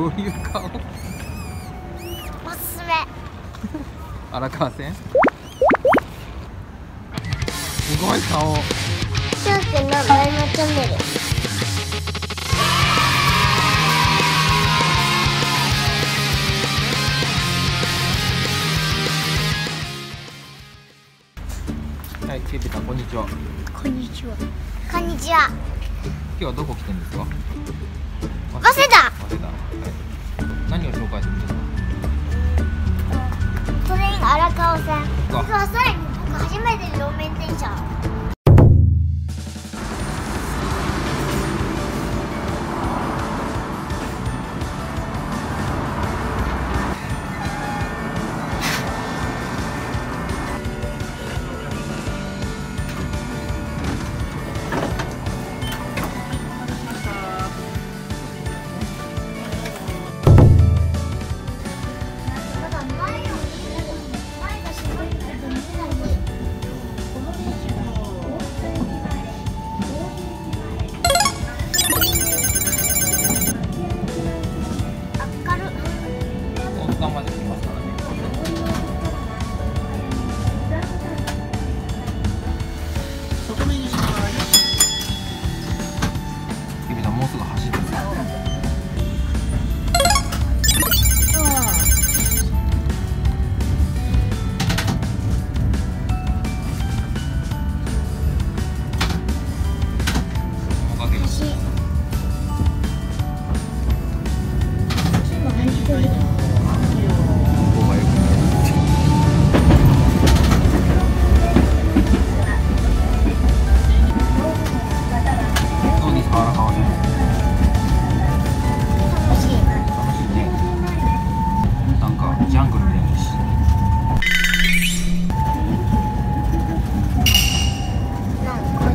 どういう顔。おすすめ荒川線すごい顔。しょうくんのドリームチャンネル。はい、ケイペさん、こんにちは。こんにちは。こんにちは。今日はどこ来てるんですか。早稲田。早稲田。はい。何を紹介するんですか。トレイン荒川線。実はさらに僕初めて路面電車。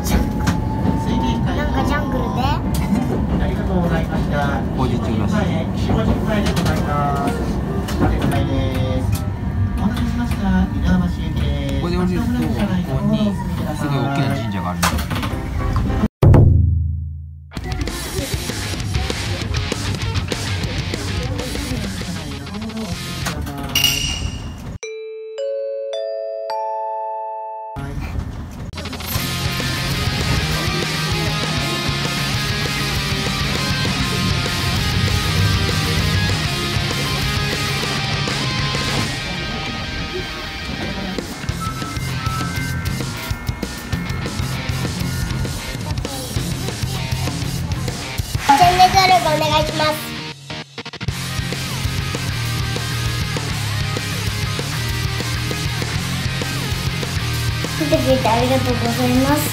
チャンネル登録お願いします。見てくれてありがとうございます。